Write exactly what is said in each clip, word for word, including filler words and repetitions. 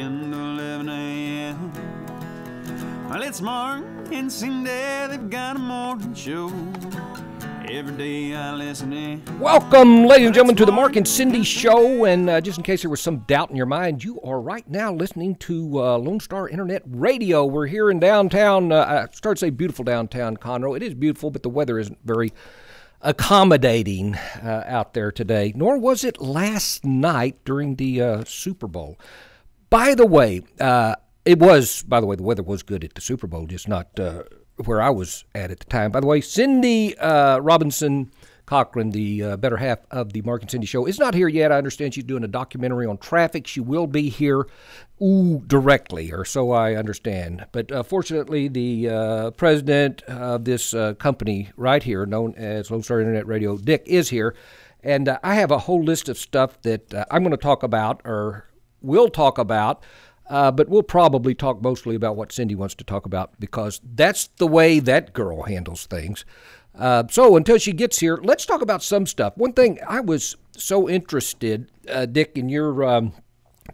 ten to eleven a m Well, it's Mark and Cindy, they've got a morning show. Every day I listen in. Welcome, ladies and gentlemen, to the Mark and Cindy Show. And uh, just in case there was some doubt in your mind, you are right now listening to uh, Lone Star Internet Radio. We're here in downtown, uh, I start to say beautiful downtown Conroe. It is beautiful, but the weather isn't very accommodating uh, out there today, nor was it last night during the uh, Super Bowl. By the way, uh, it was, by the way, the weather was good at the Super Bowl, just not... Uh, where I was at at the time. By the way, Cindy uh, Robinson-Cochran, the uh, better half of the Mark and Cindy Show, is not here yet. I understand she's doing a documentary on traffic. She will be here, ooh, directly, or so I understand. But uh, fortunately, the uh, president of this uh, company right here, known as Lone Star Internet Radio, Dick, is here. And uh, I have a whole list of stuff that uh, I'm going to talk about, or will talk about, Uh, but we'll probably talk mostly about what Cindy wants to talk about because that's the way that girl handles things. Uh, so until she gets here, let's talk about some stuff. One thing I was so interested, uh, Dick, in your um,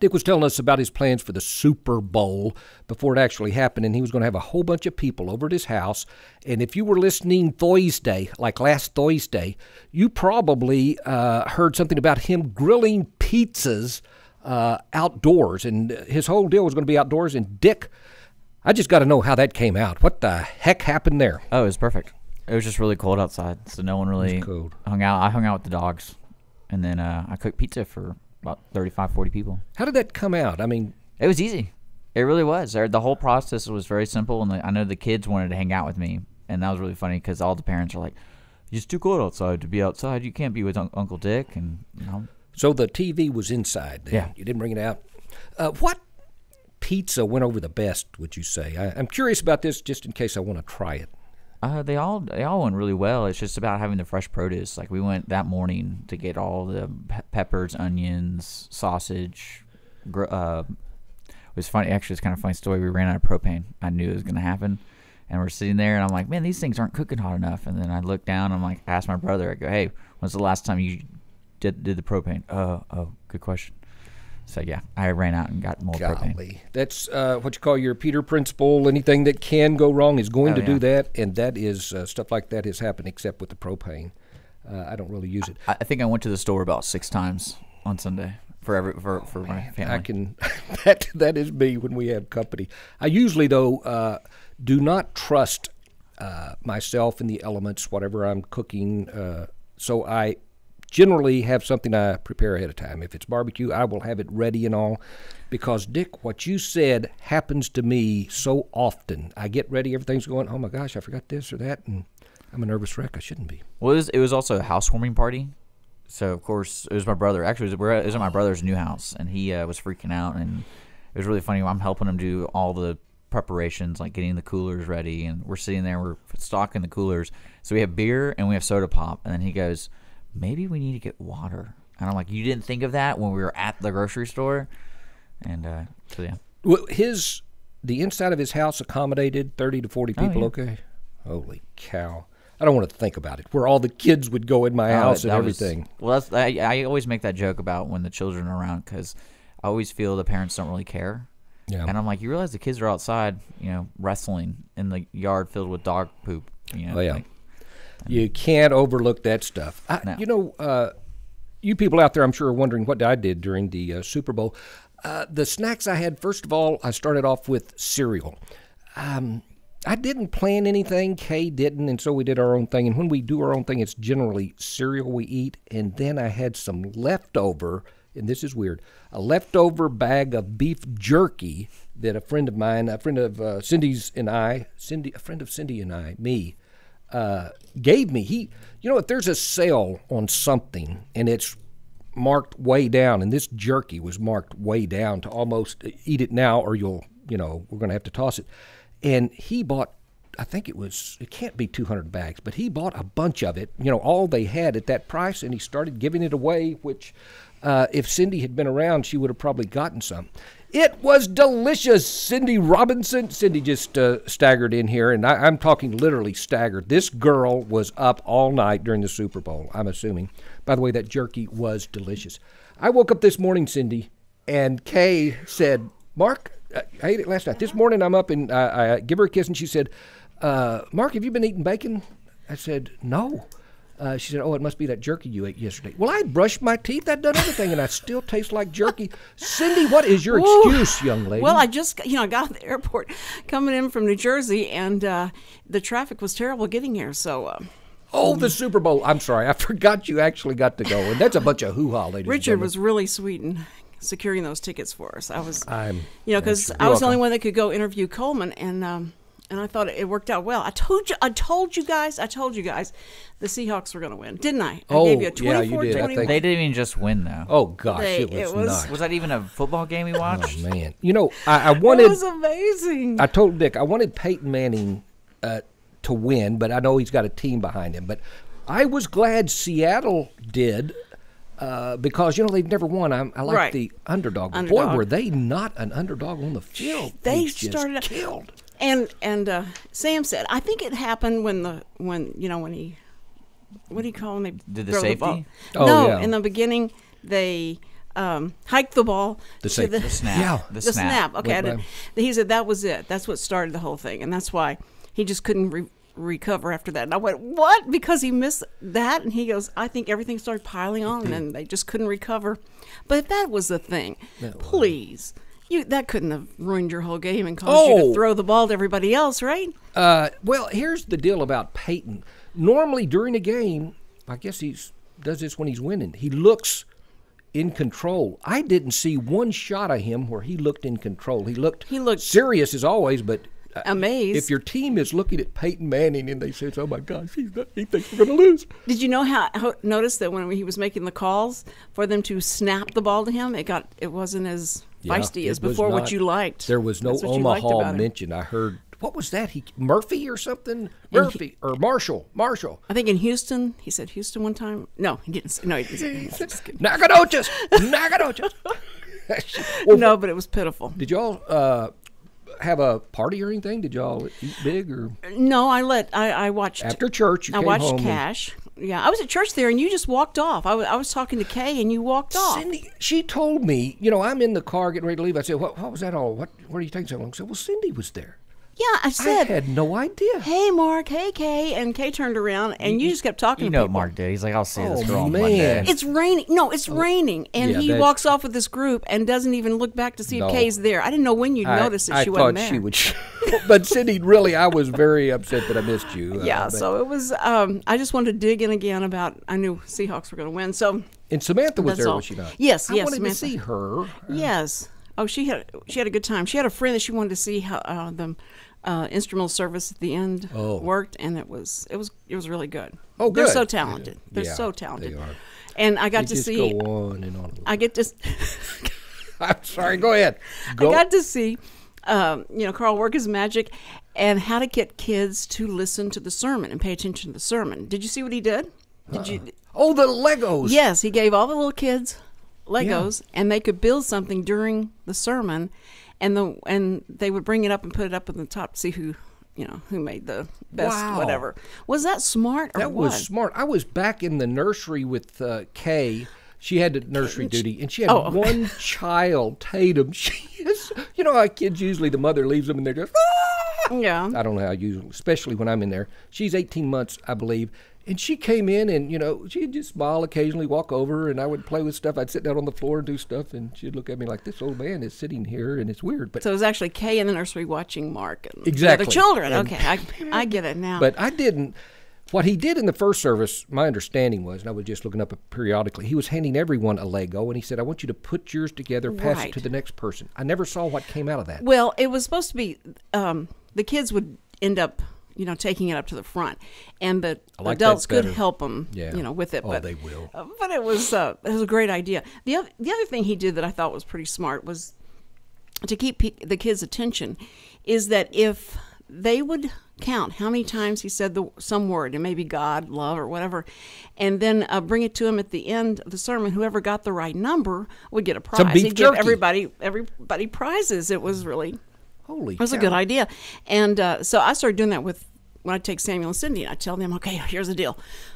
Dick was telling us about his plans for the Super Bowl before it actually happened, and he was going to have a whole bunch of people over at his house. And if you were listening Thursday, like last Thursday, you probably uh, heard something about him grilling pizzas Uh, outdoors, and his whole deal was going to be outdoors. And Dick, I just got to know how that came out. What the heck happened there? Oh, it was perfect. It was just really cold outside, so no one really hung out. I hung out with the dogs, and then uh, I cooked pizza for about thirty-five, forty people. How did that come out? I mean, it was easy. It really was. The whole process was very simple, and I know the kids wanted to hang out with me, and that was really funny because all the parents are like, "It's too cold outside to be outside. You can't be with un Uncle Dick," and you know. So the T V was inside then. Yeah. You didn't bring it out. Uh, what pizza went over the best, would you say? I, I'm curious about this just in case I want to try it. Uh, they all they all went really well. It's just about having the fresh produce. Like we went that morning to get all the pe peppers, onions, sausage. Gr uh, it was funny. Actually, it's kind of a funny story. We ran out of propane. I knew it was going to happen. And we're sitting there, and I'm like, man, these things aren't cooking hot enough. And then I look down, and I'm like, I asked my brother. I go, hey, when's the last time you... Did, did the propane? Uh, oh, good question. So, yeah, I ran out and got more Golly. propane. That's uh, what you call your Peter Principle. Anything that can go wrong is going oh, to yeah. do that, and that is uh, stuff like that has happened except with the propane. Uh, I don't really use it. I, I think I went to the store about six times on Sunday for every, for, oh, for my family. I can, that, that is me when we have company. I usually, though, uh, do not trust uh, myself in the elements, whatever I'm cooking, uh, so I... generally have something I prepare ahead of time. If it's barbecue, I will have it ready and all. Because, Dick, what you said happens to me so often. I get ready, everything's going, oh, my gosh, I forgot this or that, and I'm a nervous wreck. I shouldn't be. Well, it was, it was also a housewarming party. So, of course, it was my brother. Actually, it was, at, it was at my brother's new house, and he uh, was freaking out. And it was really funny. I'm helping him do all the preparations, like getting the coolers ready. And we're sitting there. We're stocking the coolers. So we have beer, and we have soda pop. And then he goes, maybe we need to get water. And I'm like, you didn't think of that when we were at the grocery store? And uh, so, yeah. Well, his, the inside of his house accommodated thirty to forty people, oh, yeah. okay? Holy cow. I don't want to think about it, where all the kids would go in my oh, house that, that and everything. Was, well, that's, I, I always make that joke about when the children are around because I always feel the parents don't really care. Yeah. And I'm like, you realize the kids are outside, you know, wrestling in the yard filled with dog poop. You know, oh, yeah. Like, you can't overlook that stuff. I, no. You know, uh, you people out there, I'm sure, are wondering what I did during the uh, Super Bowl. Uh, the snacks I had, first of all, I started off with cereal. Um, I didn't plan anything. Kay didn't, and so we did our own thing. And when we do our own thing, it's generally cereal we eat. And then I had some leftover, and this is weird, a leftover bag of beef jerky that a friend of mine, a friend of uh, Cindy's and I, Cindy, a friend of Cindy and I, me, Uh, gave me. He, you know, if there's a sale on something and it's marked way down, and this jerky was marked way down to almost eat it now or you'll, you know, we're going to have to toss it. And he bought, I think it was, it can't be two hundred bags, but he bought a bunch of it, you know, all they had at that price, and he started giving it away, which uh, if Cindy had been around, she would have probably gotten some. It was delicious. Cindy Robinson. Cindy just uh, staggered in here, and I, I'm talking literally staggered. This girl was up all night during the Super Bowl, I'm assuming. By the way, that jerky was delicious. I woke up this morning, Cindy, and Kay said, Mark, I, I ate it last night. This morning I'm up and I, I give her a kiss, and she said, uh, Mark, have you been eating bacon? I said, no. Uh, she said, oh, it must be that jerky you ate yesterday. Well, I brushed my teeth. I'd done everything, and I still taste like jerky. Cindy, what is your Ooh. excuse, young lady? Well, I just, you know, I got out of the airport coming in from New Jersey, and uh, the traffic was terrible getting here, so... Uh, oh, the Super Bowl. I'm sorry. I forgot you actually got to go, and that's a bunch of hoo-ha, ladies. Richard was really sweet in securing those tickets for us. I was, I'm, you know, because I was welcome. the only one that could go interview Coleman, and... Um, And I thought it worked out well. I told you, I told you guys, I told you guys, the Seahawks were going to win, didn't I? I oh, gave you a twenty-four, yeah, you did. I think. They didn't even just win, though. Oh gosh, they, it was. It was, nuts. Was that even a football game we watched? Oh man, you know, I, I wanted. It was amazing. I told Dick I wanted Peyton Manning uh, to win, but I know he's got a team behind him. But I was glad Seattle did. Uh, because, you know, they've never won. I, I like right. the underdog. underdog. Boy, were they not an underdog on the field. They, they started just killed. And and uh, Sam said, I think it happened when the when you know when he, what do you call him? They did the safety? The oh, no, yeah. in the beginning they um, hiked the ball. The to the, the snap. Yeah, the, the snap. snap. Okay, I did, he said that was it. That's what started the whole thing, and that's why he just couldn't. Re recover after that. And I went, what? Because he missed that? And he goes, I think everything started piling on and they just couldn't recover. But that was the thing. That Please. Was. You, that couldn't have ruined your whole game and caused oh. you to throw the ball to everybody else, right? Uh, well, here's the deal about Peyton. Normally during a game, I guess he does this when he's winning, he looks in control. I didn't see one shot of him where he looked in control. He looked, he looked serious as always, but amazed. If your team is looking at Peyton Manning and they say, oh my gosh, he's not, he thinks we're going to lose. Did you know how, how, notice that when he was making the calls for them to snap the ball to him, it got, it wasn't as yeah, feisty as before, not what you liked. There was no Omaha mentioned. I heard, what was that? He Murphy or something? Murphy or Marshall. Marshall. I think in Houston, he said Houston one time. No, he didn't. No, he didn't. Nacogdoches. Nacogdoches. Well, no, but it was pitiful. Did y'all... Uh, have a party or anything? Did y'all eat big or? No, I let I, I watched after church. You I came watched home Cash. And, yeah, I was at church there, and you just walked off. I was I was talking to Kay, and you walked off. Cindy, she told me, you know, I'm in the car getting ready to leave. I said, what, what was that all? What what are you taking so long? I said, well, Cindy was there. Yeah, I said. I had no idea. Hey, Mark. Hey, Kay. And Kay turned around, and you, you just kept talking you to know people. Mark did. He's like, I'll see oh, this girl on Monday. It's raining. No, it's oh. raining. And yeah, he walks off with this group and doesn't even look back to see no. if Kay's there. I didn't know when you'd I, notice that I she wasn't there. I thought she would. But, Cindy, really, I was very upset that I missed you. Yeah, uh, so it was um, – I just wanted to dig in again about – I knew Seahawks were going to win. So and Samantha was there, all. was she not? Yes, I yes, I wanted Samantha. to see her. Uh, yes. Oh, she had she had a good time. She had a friend that she wanted to see how uh, the uh, instrumental service at the end oh. worked, and it was it was it was really good. Oh, good. They're so talented. They're yeah, so talented. They are. And I got they to just see. Go on and on. I get to. I'm sorry. Go ahead. Go. I got to see, um, you know, Carl work his magic, and how to get kids to listen to the sermon and pay attention to the sermon. Did you see what he did? Did uh -uh. you? Oh, the Legos. Yes, he gave all the little kids Legos, yeah. and they could build something during the sermon, and the and they would bring it up and put it up in the top to see who, you know, who made the best wow. whatever. Was that smart or That what? was smart. I was back in the nursery with uh, Kay. She had nursery duty, and she had oh. one child, Tatum. She is, you know, our kids usually the mother leaves them and they're just ah! yeah. I don't know how usually, especially when I'm in there. She's eighteen months, I believe. And she came in, and, you know, she'd just smile occasionally, walk over, and I would play with stuff. I'd sit down on the floor and do stuff, and she'd look at me like, this old man is sitting here, and it's weird. But so it was actually Kay in the nursery watching Mark and exactly. the other children. And okay, I, I get it now. But I didn't. What he did in the first service, my understanding was, and I was just looking up periodically, he was handing everyone a Lego, and he said, I want you to put yours together, pass right. it to the next person. I never saw what came out of that. Well, it was supposed to be um, the kids would end up, you know, taking it up to the front, and the like adults could help them, yeah. you know, with it. Oh, but they will. Uh, but it was uh, it was a great idea. The other the other thing he did that I thought was pretty smart was to keep pe the kids' attention, is that if they would count how many times he said the some word, and maybe God, love, or whatever, and then uh, bring it to him at the end of the sermon. Whoever got the right number would get a prize. Some beef He'd jerky. give everybody everybody prizes. It was really. Holy cow. That was a good idea. And uh, so I started doing that with when I take Samuel and Cindy, and I tell them, okay, here's the deal.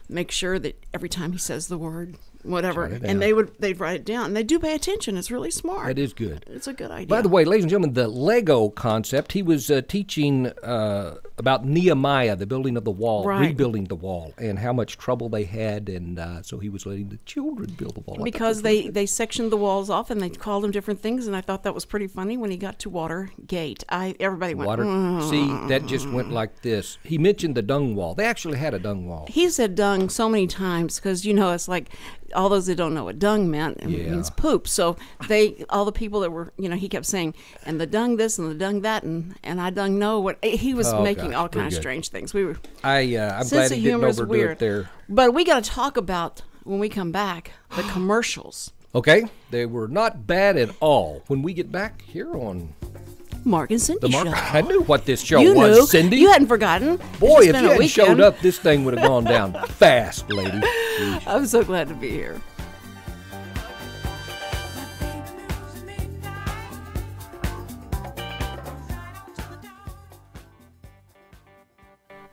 Make sure that every time he says the word, whatever, and they would they'd write it down. And they do pay attention. It's really smart. That is good. It's a good idea. By the way, ladies and gentlemen, the Lego concept. He was uh, teaching uh, about Nehemiah, the building of the wall, right. rebuilding the wall, and how much trouble they had. And uh, so he was letting the children build the wall because they they sectioned the walls off and they called them different things. And I thought that was pretty funny when he got to Watergate. I everybody went Water. Mm. See, that just went like this. He mentioned the dung wall. They actually had a dung wall. He said dung so many times because you know it's like. All those that don't know what dung meant, it yeah. means poop. So they, all the people that were, you know, he kept saying, and the dung this and the dung that, and and I dung know what. He was oh, making gosh, all kinds of strange things. We were. I uh, I'm glad he didn't overdo weird. it there. But we got to talk about when we come back the commercials. Okay, they were not bad at all. When we get back here on. Mark and Cindy the Mark, show. I knew what this show you was, knew. Cindy. You hadn't forgotten. Boy, if you hadn't weekend. showed up, this thing would have gone down fast, lady. Jeez. I'm so glad to be here.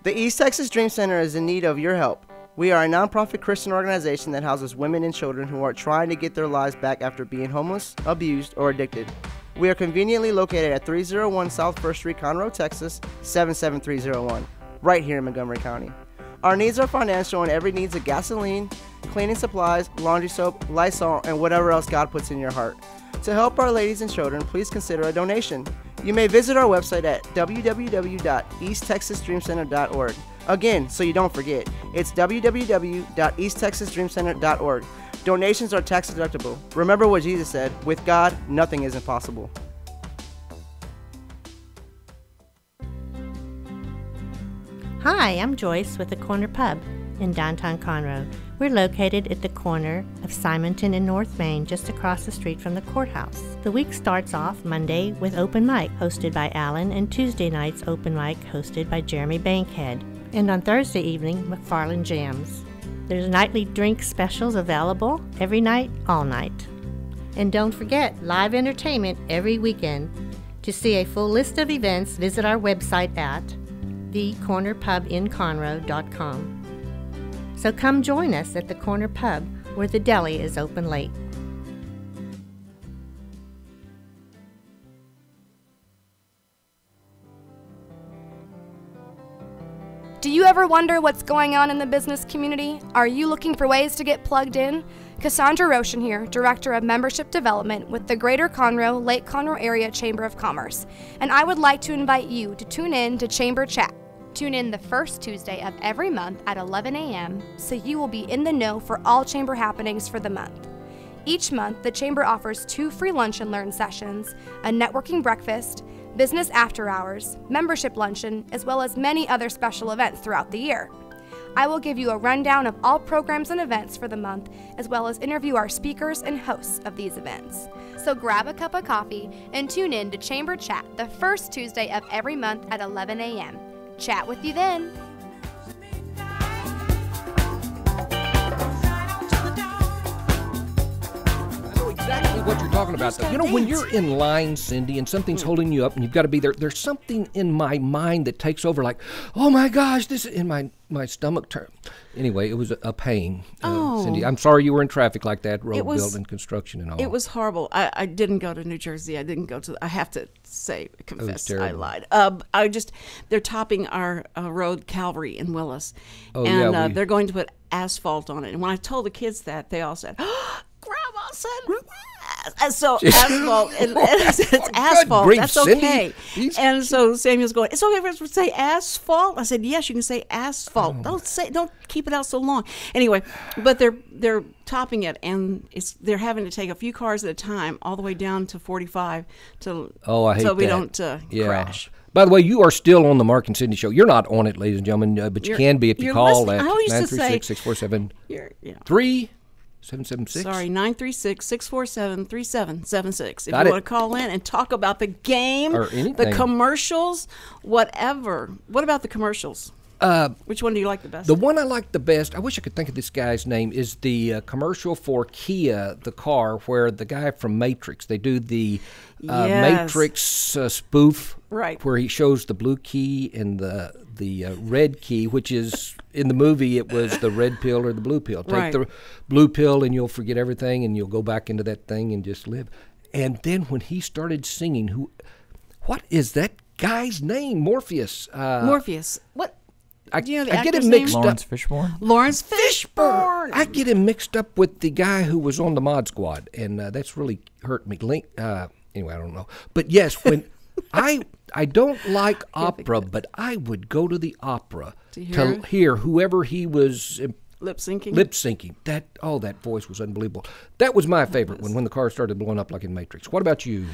The East Texas Dream Center is in need of your help. We are a nonprofit Christian organization that houses women and children who are trying to get their lives back after being homeless, abused, or addicted. We are conveniently located at three oh one South First Street, Conroe, Texas, seven seven three oh one, right here in Montgomery County. Our needs are financial and every needs of gasoline, cleaning supplies, laundry soap, Lysol, and whatever else God puts in your heart. To help our ladies and children, please consider a donation. You may visit our website at w w w dot east texas dream center dot org. Again, so you don't forget, it's w w w dot east texas dream center dot org. Donations are tax deductible. Remember what Jesus said, with God, nothing is impossible. Hi, I'm Joyce with the Corner Pub in downtown Conroe. We're located at the corner of Simonton and North Main, just across the street from the courthouse. The week starts off Monday with open mic, hosted by Alan, and Tuesday night's open mic, hosted by Jeremy Bankhead. And on Thursday evening, McFarland Jams. There's nightly drink specials available every night, all night. And don't forget, live entertainment every weekend. To see a full list of events, visit our website at the corner pub in conroe dot com. So come join us at the Corner Pub, where the deli is open late. Do you ever wonder what's going on in the business community? Are you looking for ways to get plugged in? Cassandra Roshan here, Director of Membership Development with the Greater Conroe, Lake Conroe Area Chamber of Commerce, and I would like to invite you to tune in to Chamber Chat. Tune in the first Tuesday of every month at eleven a m so you will be in the know for all Chamber happenings for the month. Each month, the Chamber offers two free lunch and learn sessions, a networking breakfast, business after hours, membership luncheon, as well as many other special events throughout the year. I will give you a rundown of all programs and events for the month, as well as interview our speakers and hosts of these events. So grab a cup of coffee and tune in to Chamber Chat the first Tuesday of every month at eleven a m Chat with you then. Exactly what you're talking about, though. You know, when you're in line, Cindy, and something's holding you up and you've got to be there, there's something in my mind that takes over, like, oh my gosh, this is in my my stomach turn. Anyway, it was a, a pain, uh, oh. Cindy. I'm sorry you were in traffic like that, road was, building, construction and all. It was horrible. I, I didn't go to New Jersey. I didn't go to, I have to say, confess, I lied. Uh, I just, they're topping our uh, road, Calvary in Willis, oh, and yeah, uh, we, they're going to put asphalt on it. And when I told the kids that, they all said, oh, Grandma said, so asphalt, and, and it's, it's oh, asphalt, grief, that's okay. Cindy. And so Samuel's going, it's okay for us to say asphalt? I said, yes, you can say asphalt. Oh. Don't say, don't keep it out so long. Anyway, but they're they're topping it, and it's they're having to take a few cars at a time all the way down to forty-five to oh, I hate so we that. don't uh, yeah. crash. By the way, you are still on the Mark and Cindy Show. You're not on it, ladies and gentlemen, uh, but you you're, can be if you call at nine three six, six four seven, three. seven seven six? Sorry, nine three six, six four seven, three seven seven six. If Got you it. want to call in and talk about the game, or anything, the commercials, whatever. What about the commercials? Uh, Which one do you like the best? The one I like the best, I wish I could think of this guy's name, is the uh, commercial for Kia, the car, where the guy from Matrix, they do the uh, yes. Matrix uh, spoof, right? Where he shows the blue key and the the uh, red key, which is, in the movie, it was the red pill or the blue pill. Take right. the blue pill and you'll forget everything and you'll go back into that thing and just live. And then when he started singing, who, what is that guy's name? Morpheus. Uh, Morpheus. What? I, you know the I get him mixed name? up. Lawrence Fishburne. Lawrence Fishburne. I get him mixed up with the guy who was on the Mod Squad, and uh, that's really hurt me. Link. Uh, anyway, I don't know. But yes, when I I don't like opera, but I would go to the opera to hear, to hear whoever he was uh, lip syncing. Lip syncing. That oh, that voice was unbelievable. That was my favorite one. When the car started blowing up like in Matrix. What about you?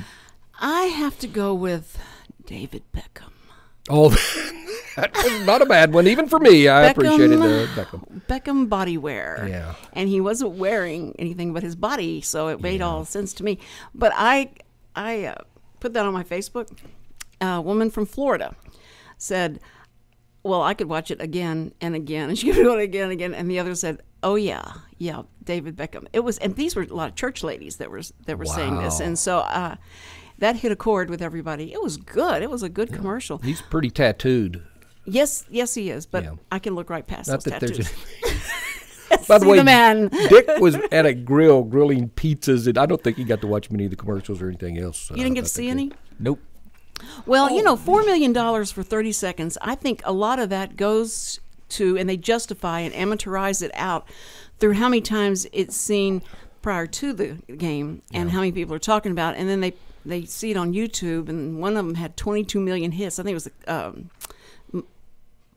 I have to go with David Beckham. Oh, that was not a bad one, even for me. I Beckham, appreciated the Beckham. Beckham body wear. Yeah. And he wasn't wearing anything but his body, so it made yeah. all sense to me. But I, I uh, put that on my Facebook. A woman from Florida said, well, I could watch it again and again. And she could do it again and again. And the other said, oh, yeah, yeah, David Beckham. It was, and these were a lot of church ladies that were, that were wow. saying this. And so... Uh, that hit a chord with everybody. It was good. It was a good yeah. commercial. He's pretty tattooed. Yes, yes, he is. But yeah. I can look right past Not those that tattoos. By the way, the man. Dick was at a grill grilling pizzas, and I don't think he got to watch many of the commercials or anything else. You didn't get to see any? They, nope. Well, oh. you know, four million dollars for thirty seconds. I think a lot of that goes to, and they justify and amateurize it out through how many times it's seen prior to the game and yeah. how many people are talking about it, and then they. They see it on YouTube, and one of them had twenty-two million hits. I think it was um,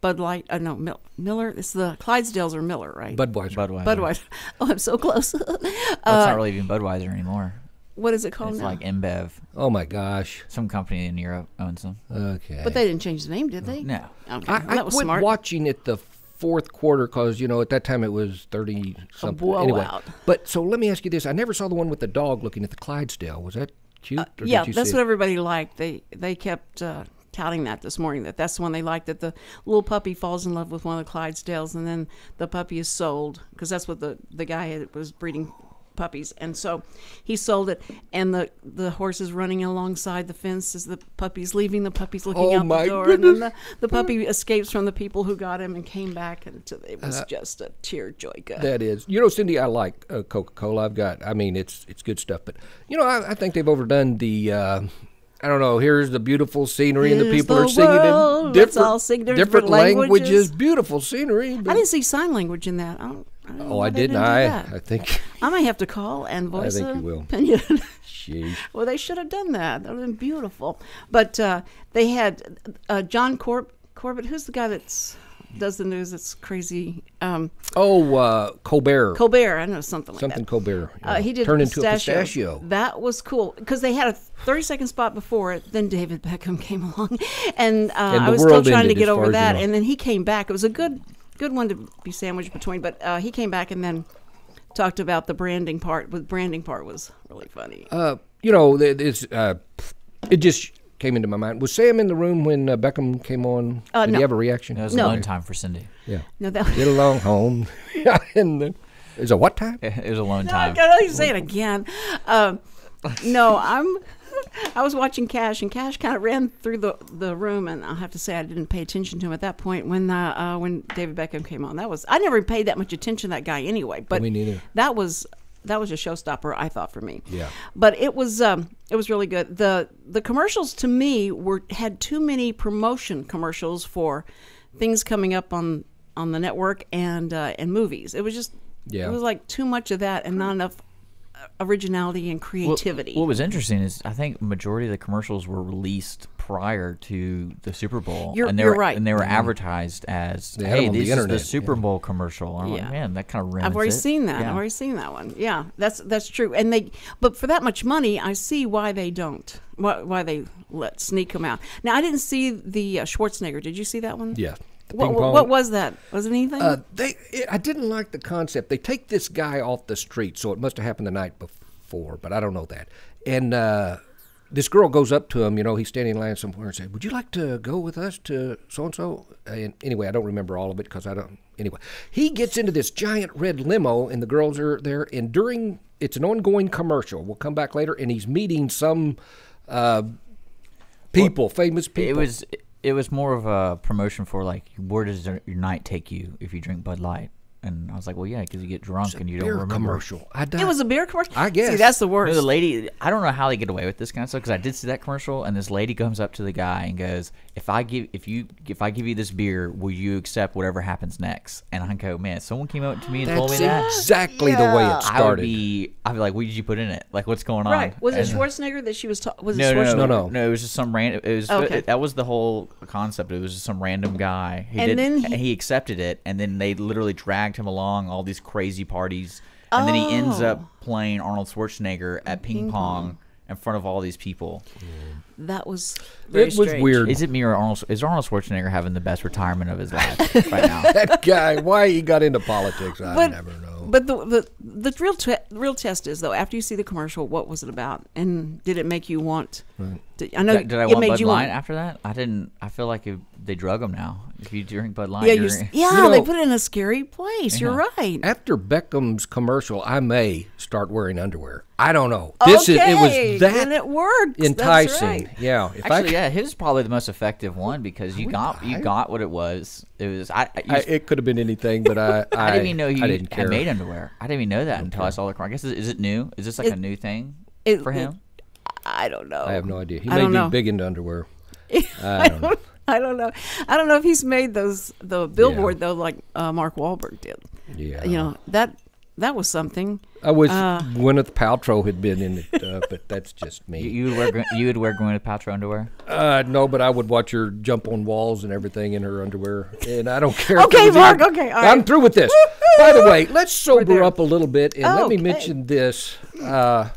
Bud Light. Uh, no, Mil Miller. It's the Clydesdales or Miller, right? Budweiser. Budweiser. Budweiser. Oh, I'm so close. uh, well, it's not really even Budweiser anymore. What is it called it's now? It's like InBev. Oh, my gosh. Some company in Europe owns them. Okay. But they didn't change the name, did they? No. Okay. I, well, that was I quit smart. watching it the fourth quarter because, you know, at that time it was thirty-something. Anyway, but so let me ask you this. I never saw the one with the dog looking at the Clydesdale. Was that? Cute, uh, yeah, that's what it? everybody liked. They they kept uh, touting that this morning, that that's the one they liked, that the little puppy falls in love with one of the Clydesdales, and then the puppy is sold, because that's what the, the guy had, was breeding puppies. And so he sold it, and the, the horse is running alongside the fence as the puppy's leaving. The puppy's looking oh out the door, goodness. and then the, the puppy escapes from the people who got him and came back, and it was uh, just a tearjerker. That is. You know, Cindy, I like uh, Coca-Cola. I've got, I mean, it's it's good stuff, but, you know, I, I think they've overdone the... Uh, I don't know, here's the beautiful scenery here's and the people the are singing world. in different, all sing different, different languages. languages, beautiful scenery. But I didn't see sign language in that. I don't, I don't oh, I didn't. I, I think. I might have to call and voice I think you will. opinion. Sheesh. Well, they should have done that. That would have been beautiful. But uh, they had uh, John Corb Corbett, who's the guy that's... does the news that's crazy. Um, oh, uh, Colbert. Colbert, I know, something like something that. Something Colbert. Yeah. Uh, he did Turned into a pistachio. That was cool, because they had a thirty-second spot before it, then David Beckham came along, and, uh, and I was still trying to get over that, you know. and then he came back. It was a good good one to be sandwiched between, but uh, he came back and then talked about the branding part. The branding part was really funny. Uh, you know, it's, uh, it just... came into my mind. Was Sam in the room when uh, Beckham came on? Uh, Did no. he have a reaction? That was no. a long time for Cindy. Yeah. No, that was... Get along home. and then, it was a what time? It was a long no, time. I don't even say it again. Um, no, I'm... I was watching Cash, and Cash kind of ran through the the room, and I'll have to say I didn't pay attention to him at that point when the, uh, when David Beckham came on. That was I never paid that much attention to that guy anyway. But me neither. That was... That was a showstopper, I thought, for me. Yeah. But it was um, it was really good. The the commercials to me were had too many promotion commercials for things coming up on on the network and uh, and movies. It was just yeah. It was like too much of that and not enough originality and creativity. Well, what was interesting is I think majority of the commercials were released prior to the Super Bowl. You're, and they you're were, right. And they were advertised as, they hey, this the is internet. the Super yeah. Bowl commercial. I'm yeah. like, man, that kind of ruins I've already it. seen that. Yeah. I've already seen that one. Yeah, that's that's true. And they, But for that much money, I see why they don't, why, why they let sneak them out. Now, I didn't see the uh, Schwarzenegger. Did you see that one? Yeah. What, what was that? Was it anything? Uh, they, it, I didn't like the concept. They take this guy off the street, so it must have happened the night before, but I don't know that. And uh, this girl goes up to him, you know, he's standing in line somewhere, and said, would you like to go with us to so-and-so? And anyway, I don't remember all of it because I don't, anyway. He gets into this giant red limo, and the girls are there, and during, it's an ongoing commercial. We'll come back later, and he's meeting some uh, people, well, famous people. It was, it was more of a promotion for, like, where does your night take you if you drink Bud Light? And I was like, well, yeah, because you get drunk and you don't remember. Commercial. I it was a beer commercial? I guess. See, that's the worst. You know, the lady, I don't know how they get away with this kind of stuff, because I did see that commercial, and this lady comes up to the guy and goes, if I give if you, if I give you this beer, will you accept whatever happens next? And I go, man, someone came up to me and that's told me that. That's exactly yeah. the way it started. I would be, I'd be like, what did you put in it? Like, what's going on? Right. Was and, it Schwarzenegger that she was talking? Was no, it Schwarzenegger? No, no, no. No, it was just some random. It was, okay. it, that was the whole concept. It was just some random guy. He and did, then he, he accepted it, and then they literally dragged him along all these crazy parties, and oh. then he ends up playing Arnold Schwarzenegger at ping, ping pong, pong in front of all these people. Yeah. That was very it strange. Was weird. Is it me or Arnold? Is Arnold Schwarzenegger having the best retirement of his life right now? That guy, why he got into politics, I but, never know. But the the, the real te real test is though, after you see the commercial, what was it about, and did it make you want? Right. To, I know. Did, did I it want made Bud you Light want, after that? I didn't. I feel like it, they drug him now. If you drink Bud Light, yeah, you're, you're, yeah, you know, they put it in a scary place. Yeah. You're right. After Beckham's commercial, I may start wearing underwear. I don't know. This okay, is it was that and it worked. Enticing. Right. Yeah, if actually, I, yeah, his is probably the most effective one because you got I, you got what it was. It was I. I, I it could have been anything, but I. I, I didn't even know he didn't care. made underwear. I didn't even know that okay. until I saw the car. I guess is, is it new? Is this like it, a new thing it, for him? It, I don't know. I have no idea. He I may be know. big into underwear. I don't know. I don't know. I don't know if he's made those the billboard yeah. though, like uh, Mark Wahlberg did. Yeah, you know that. That was something. I wish uh, Gwyneth Paltrow had been in it, uh, but that's just me. You would wear you would wear Gwyneth Paltrow underwear? Uh, no, but I would watch her jump on walls and everything in her underwear, and I don't care. Okay, Mark. Even, okay, all right. I'm through with this. By the way, let's sober up a little bit, and oh, let me okay. mention this. Uh,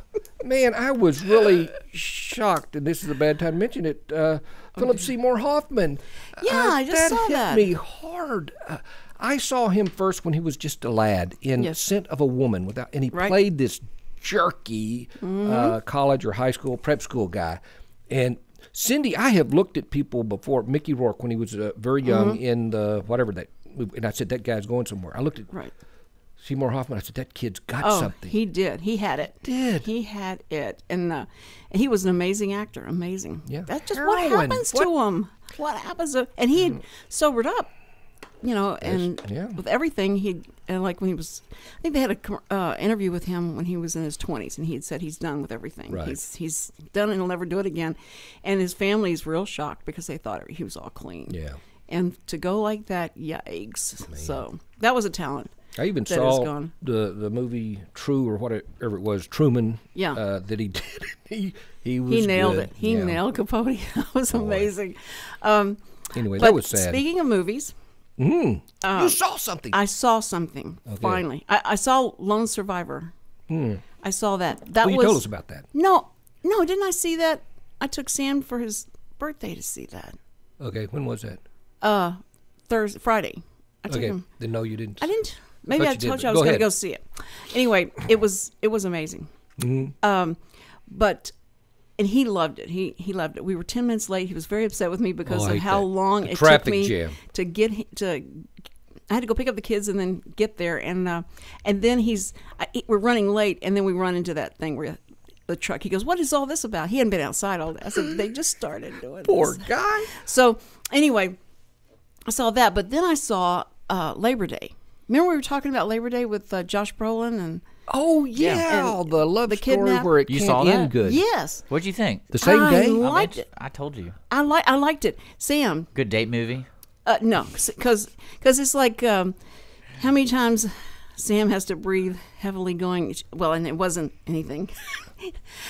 man, I was really shocked, and this is a bad time to mention it. Uh, Philip Seymour Hoffman. Yeah, uh, I just that saw hit that. me hard. Uh, I saw him first when he was just a lad in yes. Scent of a Woman, without, and he right. played this jerky mm-hmm. uh, college or high school, prep school guy. And Cindy, I have looked at people before, Mickey Rourke when he was uh, very young mm-hmm. in the whatever that, and I said, that guy's going somewhere. I looked at right. Seymour Hoffman, I said, that kid's got oh, something. He did. He had it. He did. He had it. And uh, he was an amazing actor, amazing. Yeah. That's just Heroine. what happens what? to him. What happens to And he had sobered up. You know, and yeah. with everything, he and like when he was, I think they had a uh, interview with him when he was in his twenties, and he had said he's done with everything. Right. He's he's done and he'll never do it again. And his family's real shocked because they thought he was all clean. Yeah. And to go like that, yikes! Man. So that was a talent. I even saw the the movie True or whatever it was, Truman. Yeah. Uh, that he did. he he was. He nailed good. it. He yeah. nailed Capote. That was oh, amazing. Um, anyway, that was sad. Speaking of movies. Mm. Um, you saw something. I saw something. Okay. Finally, I, I saw Lone Survivor. Mm. I saw that. That well, you was, told us about that. No, no, didn't I see that? I took Sam for his birthday to see that. Okay, when was that? Uh, Thursday, Friday. I took okay. him. Then no, you didn't. I didn't. Maybe I, I told did, you I was going to go see it. Anyway, it was it was amazing. Mm. Um, but. And he loved it. He he loved it. We were ten minutes late. He was very upset with me because oh, of how that. long the it took me jam. to get to. I had to go pick up the kids and then get there, and uh, and then he's I, we're running late, and then we run into that thing where the truck. He goes, "What is all this about?" He hadn't been outside all day. I said, "They just started doing." Poor this. guy. So anyway, I saw that, but then I saw uh, Labor Day. Remember we were talking about Labor Day with uh, Josh Brolin and. Oh yeah, yeah. the love the story kidnap. where it you can't saw that? end good. Yes. What'd you think? The same I day. Liked I, mean, I told you. I like. I liked it. Sam. Good date movie. Uh, no, because because it's like um, how many times Sam has to breathe heavily going. Well, and it wasn't anything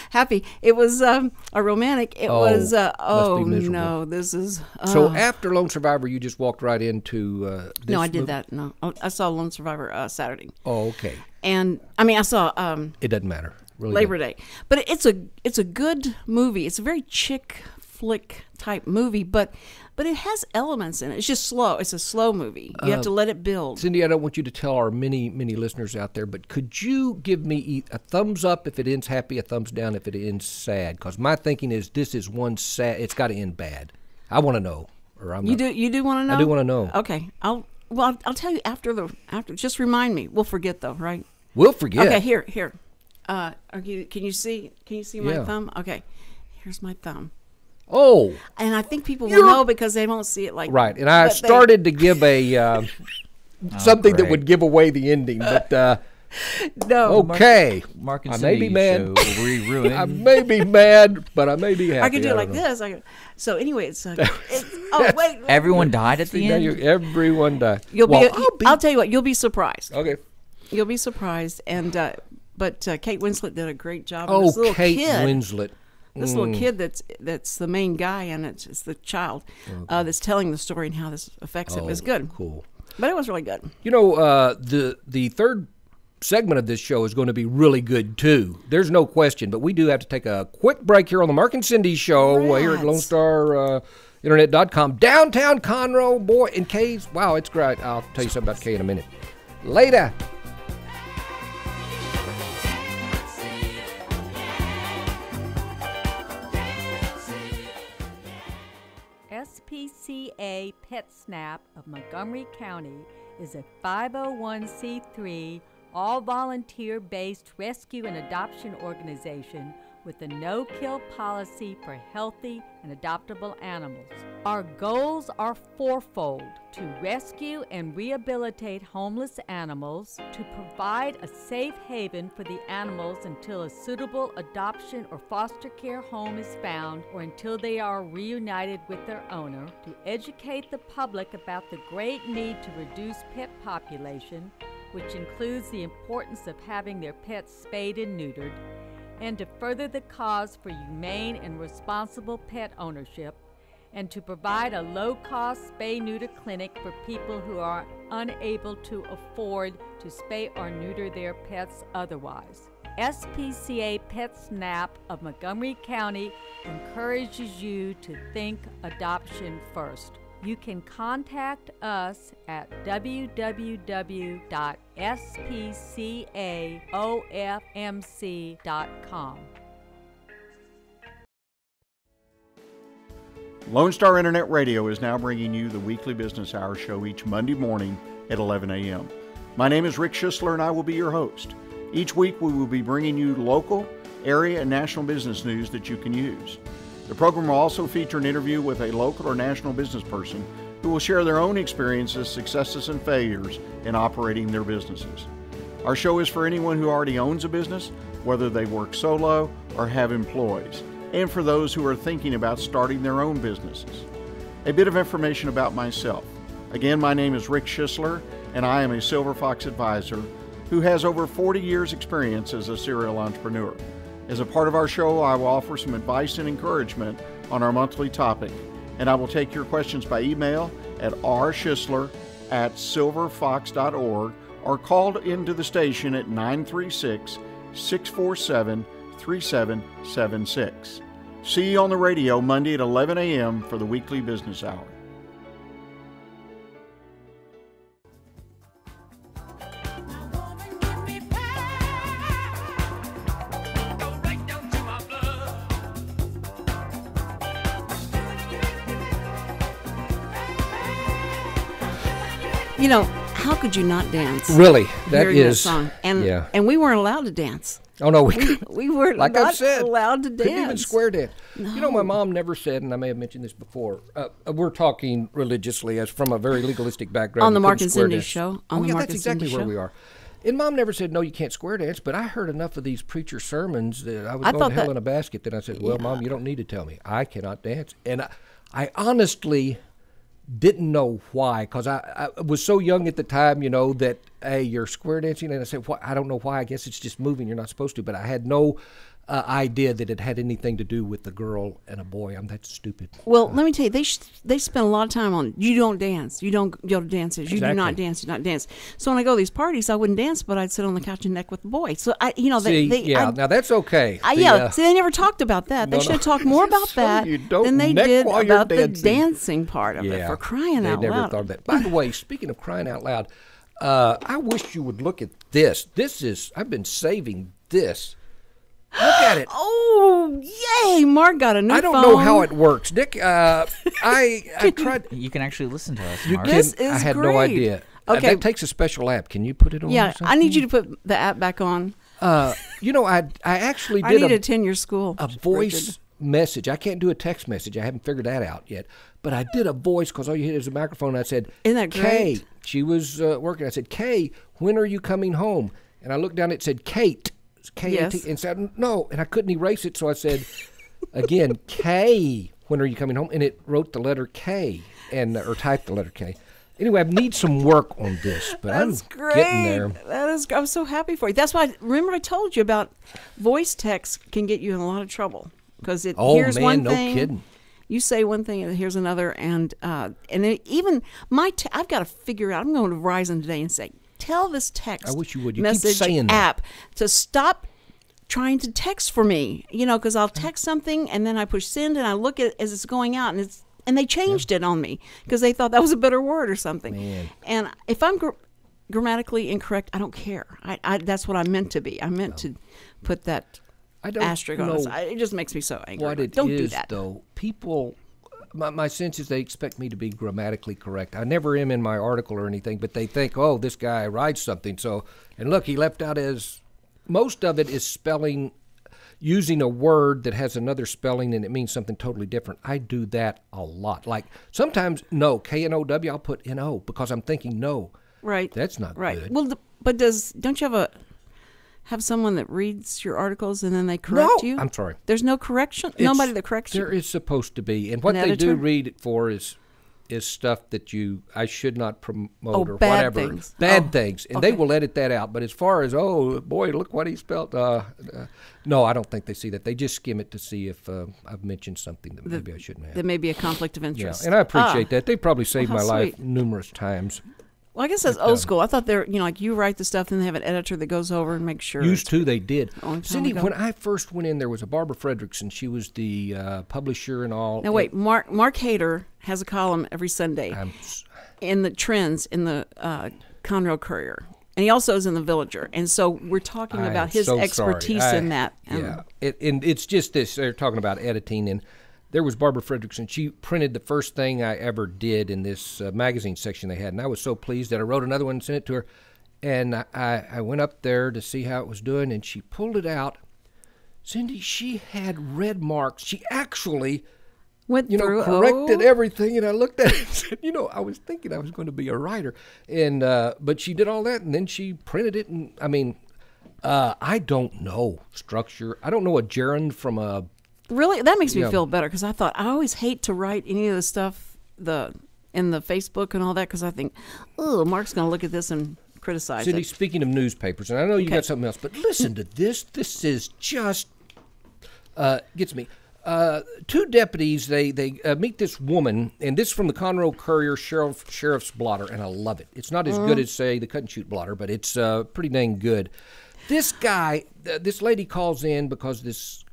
happy. It was um, a romantic. It oh, was. Uh, oh no, this is. Uh, so after Lone Survivor, you just walked right into. Uh, this no, I did movie? that. No, I saw Lone Survivor uh, Saturday. Oh okay. And I mean, I saw. Um, it doesn't matter. Really Labor doesn't. Day, but it's a it's a good movie. It's a very chick flick type movie, but but it has elements in it. It's just slow. It's a slow movie. You uh, have to let it build. Cindy, I don't want you to tell our many, many listeners out there, but could you give me a thumbs up if it ends happy, a thumbs down if it ends sad? Because my thinking is this is one sad. It's got to end bad. I want to know. Or I'm you not, do you do want to know? I do want to know. Okay. I'll well I'll, I'll tell you after the after. Just remind me. We'll forget though, right? We'll forget. Okay. Here here. Uh, are you, can you see? Can you see my yeah. thumb? Okay, here's my thumb. Oh, and I think people will know because they won't see it like right. And I started they... to give a uh, oh, something great. that would give away the ending, but uh, no. Okay, Mark, Mark and I may be mad. I may be mad, but I may be happy. I could do it like know. this. I could... So anyway, it's, uh, it's oh wait. Everyone died at the see, end. Everyone died. You'll well, be, I'll, I'll, be... I'll tell you what. You'll be surprised. Okay. You'll be surprised, and. Uh, But uh, Kate Winslet did a great job. Oh, this little Kate kid, Winslet. Mm. This little kid that's that's the main guy, and it's, it's the child okay. uh, that's telling the story and how this affects oh, him. It's good. Cool. But it was really good. You know, uh, the the third segment of this show is going to be really good, too. There's no question. But we do have to take a quick break here on the Mark and Cindy Show right. here at Lone Star uh, Internet dot com. Downtown Conroe, boy, and K's. Wow, it's great. I'll tell you something about K in a minute. Later. S P C A PetSnap of Montgomery County is a five oh one c three all-volunteer based rescue and adoption organization with a no-kill policy for healthy and adoptable animals. Our goals are fourfold: to rescue and rehabilitate homeless animals, to provide a safe haven for the animals until a suitable adoption or foster care home is found or until they are reunited with their owner, to educate the public about the great need to reduce pet population, which includes the importance of having their pets spayed and neutered, and to further the cause for humane and responsible pet ownership, and to provide a low-cost spay-neuter clinic for people who are unable to afford to spay or neuter their pets otherwise. S P C A PetSnap of Montgomery County encourages you to think adoption first. You can contact us at w w w dot s p c a o f m c dot com. Lone Star Internet Radio is now bringing you the Weekly Business Hour show each Monday morning at eleven a m My name is Rick Schissler, and I will be your host. Each week we will be bringing you local, area, and national business news that you can use. The program will also feature an interview with a local or national business person who will share their own experiences, successes, and failures in operating their businesses. Our show is for anyone who already owns a business, whether they work solo or have employees, and for those who are thinking about starting their own businesses. A bit of information about myself. Again, my name is Rick Schissler, and I am a Silver Fox advisor who has over forty years' experience as a serial entrepreneur. As a part of our show, I will offer some advice and encouragement on our monthly topic, and I will take your questions by email at r schissler at silver fox dot org or call into the station at nine three six, six four seven, three seven seven six. See you on the radio Monday at eleven a m for the Weekly Business Hour. You know, how could you not dance? Really, that is this song? And yeah. and we weren't allowed to dance. Oh no, we we, we were like not I've said, allowed to dance. Couldn't even square dance. No. You know, my mom never said, and I may have mentioned this before. Uh, we're talking religiously, as from a very legalistic background. On the Mark and Cindy dance. Show. On oh, the yeah, Mark that's and exactly Cindy where show. we are. And Mom never said, no, you can't square dance, but I heard enough of these preacher sermons that I was I going to hell that, in a basket. Then I said, well, yeah. Mom, you don't need to tell me. I cannot dance, and I, I honestly. didn't know why, because I, I was so young at the time, you know, that, hey, you're square dancing. And I said, well, I don't know why. I guess it's just moving. You're not supposed to. But I had no uh, idea that it had anything to do with a girl and a boy. I'm that stupid. Well, uh, let me tell you, they sh they spend a lot of time on you don't dance, you don't go to dances, you exactly. do not dance, you do not dance. So when I go to these parties, I wouldn't dance, but I'd sit on the couch and neck with the boy. So I, you know, they, see, they yeah, I, now that's okay. I, the, yeah, uh, see, they never talked about that. They no, should have no. talked more about so that than they did about the dancing part of yeah, it. For crying out loud, they never thought of that. By the way, speaking of crying out loud. Uh, I wish you would look at this. This is, I've been saving this. Look at it. Oh, yay. Mark got a new phone. I don't phone. know how it works, Nick. Uh, I, I tried. You can actually listen to us, Mark. This is I had great. no idea. Okay. Uh, that takes a special app. Can you put it on? Yeah, I need you to put the app back on. Uh, you know, I, I actually did I need a, to attend your school. A voice Richard. message. I can't do a text message. I haven't figured that out yet. But I did a voice because all you hit is a microphone. And I said, Isn't that great? Kay, she was uh, working. I said, Kay, when are you coming home? And I looked down, it said, Kate. K A T, yes. And said, no. And I couldn't erase it. So I said, again, Kay, when are you coming home? And it wrote the letter K, and or typed the letter K. Anyway, I need some work on this, but That's I'm great. getting there. That is, I'm so happy for you. That's why, remember I told you about voice text can get you in a lot of trouble. Because it oh, here's man, one no thing. Kidding. You say one thing and here's another, and uh, and it, even my t I've got to figure out. I'm going to Verizon today and say, tell this text I wish you would. You message keep saying app that. to stop trying to text for me. You know, because I'll text something and then I push send and I look at it as it's going out, and it's and they changed yeah. it on me because they thought that was a better word or something. Man. And if I'm gr grammatically incorrect, I don't care. I, I that's what I meant to be. I meant no. to put that. I don't Asterisk know. I, it just makes me so angry. What it don't is, do that. though, people, my, my sense is they expect me to be grammatically correct. I never am in my article or anything, but they think, oh, this guy writes something. So, and look, he left out as, most of it is spelling, using a word that has another spelling and it means something totally different. I do that a lot. Like sometimes, no, K N O W, I'll put N O because I'm thinking no. Right. That's not right. good. Well, the, but does, don't you have a... Have someone that reads your articles and then they correct no, you? I'm sorry. There's no correction? It's, Nobody that corrects there you? There is supposed to be. And what An they editor? do read it for is is stuff that you, I should not promote oh, or bad whatever. Things. Bad oh, things. And okay. they will edit that out. But as far as, oh, boy, look what he spelled. Uh, uh, no, I don't think they see that. They just skim it to see if uh, I've mentioned something that the, maybe I shouldn't have. There may be a conflict of interest. Yeah, and I appreciate ah, that. They probably saved well, my sweet. life numerous times. Well, I guess that's old school. I thought they're, you know, like you write the stuff and they have an editor that goes over and makes sure. Used to, they did. Cindy, ago. when I first went in, there was a Barbara Fredrickson. She was the uh, publisher and all. Now, wait, Mark Mark Hader has a column every Sunday I'm... in the trends in the uh, Conroe Courier. And he also is in the Villager. And so we're talking I about his so expertise I, in that. Um, yeah, it, and it's just this, they're talking about editing and. There was Barbara Fredrickson. She printed the first thing I ever did in this uh, magazine section they had, and I was so pleased that I wrote another one and sent it to her. And I, I went up there to see how it was doing, and she pulled it out. Cindy, she had red marks. She actually went you through, know, corrected oh. everything, and I looked at it and said, you know, I was thinking I was going to be a writer. And uh, but she did all that, and then she printed it, and, I mean, uh, I don't know structure. I don't know a gerund from a... Really? That makes me yeah. feel better because I thought, I always hate to write any of the stuff the in the Facebook and all that because I think, oh, Mark's going to look at this and criticize Cindy, it. Cindy, speaking of newspapers, and I know you okay. got something else, but listen to this. This is just, uh, gets me. Uh, two deputies, they, they uh, meet this woman, and this is from the Conroe Courier Sheriff, Sheriff's Blotter, and I love it. It's not as uh. good as, say, the Cut and Shoot Blotter, but it's uh, pretty dang good. This guy, uh, this lady calls in because this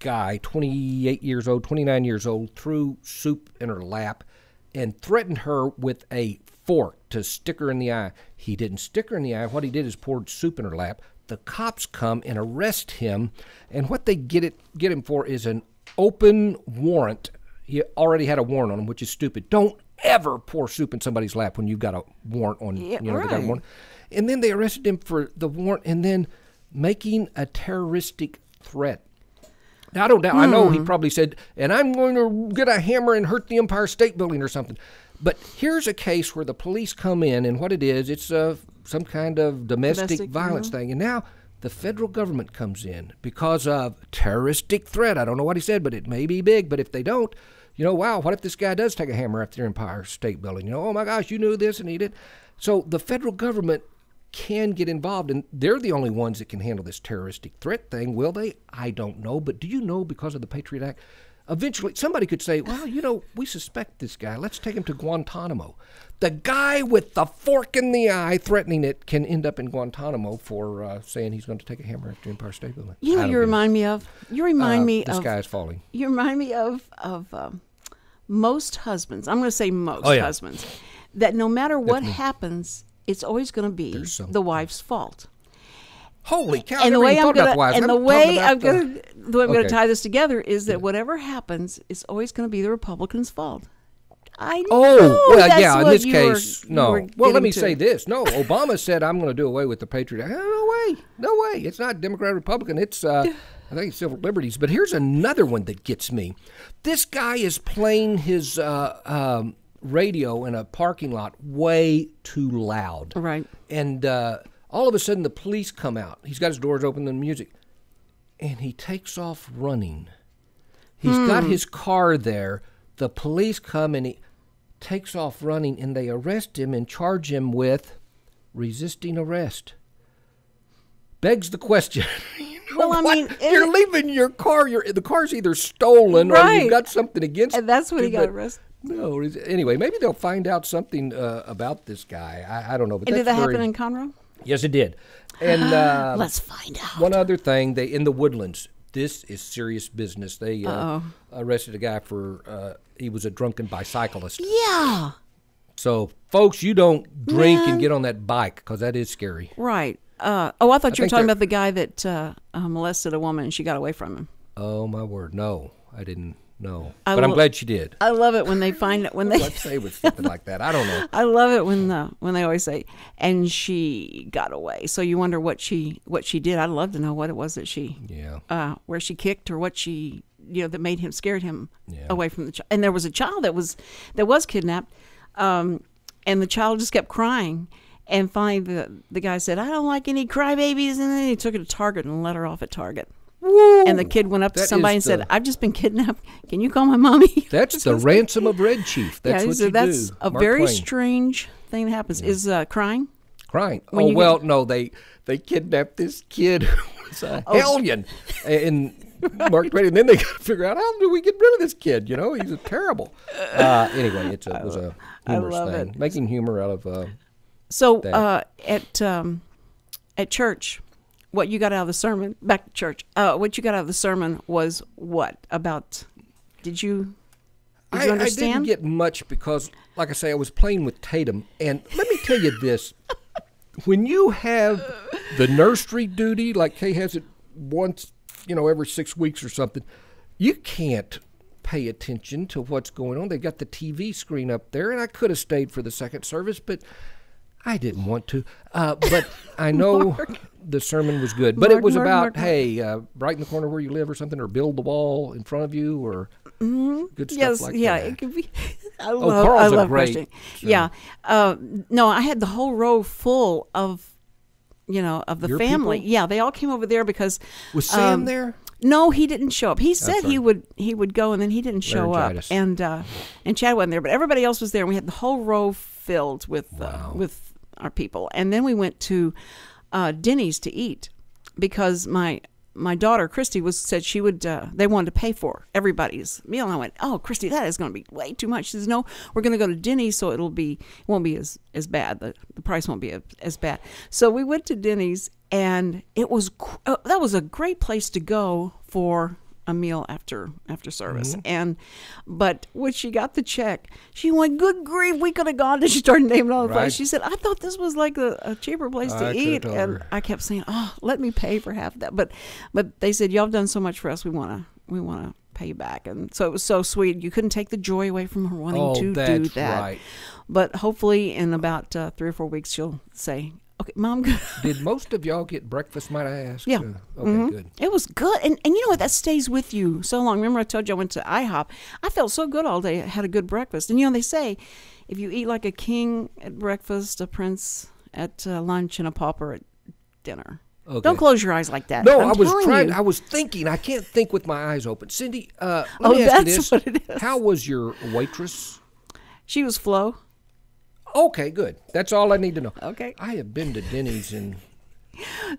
guy, twenty-eight years old, twenty-nine years old, threw soup in her lap and threatened her with a fork to stick her in the eye. He didn't stick her in the eye. What he did is poured soup in her lap. The cops come and arrest him, and what they get it get him for is an open warrant. He already had a warrant on him, which is stupid. Don't ever pour soup in somebody's lap when you've got a warrant on yeah, you know, right. they got a warrant. And then they arrested him for the warrant and then making a terroristic threat. Now, I don't doubt. Hmm. I know he probably said, and I'm going to get a hammer and hurt the Empire State Building or something. But here's a case where the police come in, and what it is, it's uh, some kind of domestic, domestic violence thing. And now the federal government comes in because of terroristic threat. I don't know what he said, but it may be big. But if they don't, you know, wow, what if this guy does take a hammer after the Empire State Building? You know, oh, my gosh, you knew this and he did. So the federal government can get involved, and they're the only ones that can handle this terroristic threat thing, will they? I don't know, but do you know, because of the Patriot Act, eventually somebody could say, well, you know, we suspect this guy. Let's take him to Guantanamo. The guy with the fork in the eye threatening it can end up in Guantanamo for uh, saying he's going to take a hammer after Empire State Building. You know, you remind me of? You remind uh, me of. The sky is falling. You remind me of, of um, most husbands. I'm going to say most oh, yeah. husbands. That no matter what Definitely. happens, it's always going to be the wife's fault. Holy cow! And the way I'm going to, and the way I'm going to tie this together is that yeah. whatever happens, it's always going to be the Republicans' fault. I know. Oh, well, that's yeah. In this case, were, no. Well, let me to. say this: no, Obama said I'm going to do away with the Patriot Act. No way, no way. It's not Democrat Republican. It's uh, I think it's civil liberties. But here's another one that gets me. This guy is playing his uh, um, radio in a parking lot way too loud. Right. And uh, all of a sudden, the police come out. He's got his doors open, the music, and he takes off running. He's hmm. got his car there. The police come, and he takes off running, and they arrest him and charge him with resisting arrest. Begs the question. you know well, what? I mean, you're leaving your car. You're, the car's either stolen right. or you've got something against it. And that's when he got arrested. No. Anyway, maybe they'll find out something uh, about this guy. I, I don't know. But and did that very... happen in Conroe? Yes, it did. And uh, let's find out. One other thing, they in the Woodlands. This is serious business. They uh, uh-oh. arrested a guy for uh, he was a drunken bicyclist. Yeah. So, folks, you don't drink Man. and get on that bike because that is scary. Right. Uh, oh, I thought I you were talking they're... about the guy that uh, molested a woman and she got away from him. Oh my word! No, I didn't. No, I but I'm glad she did. I love it when they find it when they let's say with something like that. I don't know. I love it when the when they always say, "And she got away." So you wonder what she what she did. I'd love to know what it was that she yeah uh, where she kicked or what she you know that made him scared him yeah. away from the child. And there was a child that was that was kidnapped, um, and the child just kept crying. And finally, the the guy said, "I don't like any crybabies," and then he took her to Target and let her off at Target. Whoa, and the kid went up to somebody and the, said, "I've just been kidnapped. Can you call my mommy?" That's the ransom of Red Chief. That's yeah, what so you that's do. That's a Mark very Twain. strange thing that happens. Yeah. Is uh, crying? Crying. When oh, well, get... no, they they kidnapped this kid who was a oh. hellion in right. Mark Twain. And then they got to figure out, how do we get rid of this kid? You know, he's a terrible. Uh, anyway, it's a, it was a humorous thing. It. Making humor out of uh, So uh, at um, at church... What you got out of the sermon, back to church, uh, what you got out of the sermon was what? About, did you, did I, you understand? I didn't get much because, like I say, I was playing with Tatum. And let me tell you this. When you have the nursery duty, like Kay has it once, you know, every six weeks or something, you can't pay attention to what's going on. They've got the T V screen up there, and I could have stayed for the second service, but I didn't want to. Uh, but I know... Mark. The sermon was good, but Martin, it was Martin, about, Martin. hey, uh, right in the corner where you live or something, or build the wall in front of you, or mm-hmm. good stuff yes, like yeah, that. Yes, yeah, it could be. I love, oh, Carl's I love a great. So. Yeah. Uh, no, I had the whole row full of, you know, of the Your family. People? Yeah, they all came over there because. Was um, Sam there? No, he didn't show up. He said he would he would go, and then he didn't show up. And uh, and Chad wasn't there, but everybody else was there. And we had the whole row filled with, wow. uh, with our people. And then we went to... Uh, Denny's to eat because my my daughter Christy was said she would uh, they wanted to pay for everybody's meal, and I went, oh Christy, that is going to be way too much. She says, no, we're going to go to Denny's, so it'll be it won't be as as bad the, the price won't be a, as bad. So we went to Denny's, and it was uh, that was a great place to go for a meal after after service. Mm-hmm. And but when she got the check, she went, good grief, we could have gone. And she started naming all the right. places. She said, I thought this was like a, a cheaper place I to eat. And her. I kept saying, oh, let me pay for half that. But but they said, y'all have done so much for us, we wanna we wanna pay you back. And so it was so sweet. You couldn't take the joy away from her wanting oh, to that's do that. Right. But hopefully in about uh, three or four weeks she'll say, okay, Mom. Did most of y'all get breakfast, might I ask? Yeah. Uh, okay, mm-hmm. good. It was good. And, and you know what? That stays with you so long. Remember I told you I went to IHOP. I felt so good all day. I had a good breakfast. And, you know, they say if you eat like a king at breakfast, a prince at uh, lunch, and a pauper at dinner. Okay. Don't close your eyes like that. No, I'm I was trying. You. I was thinking. I can't think with my eyes open. Cindy, uh, let oh, me ask that's you this. What it is. How was your waitress? She was Flo. Okay, good. That's all I need to know. Okay. I have been to Denny's and...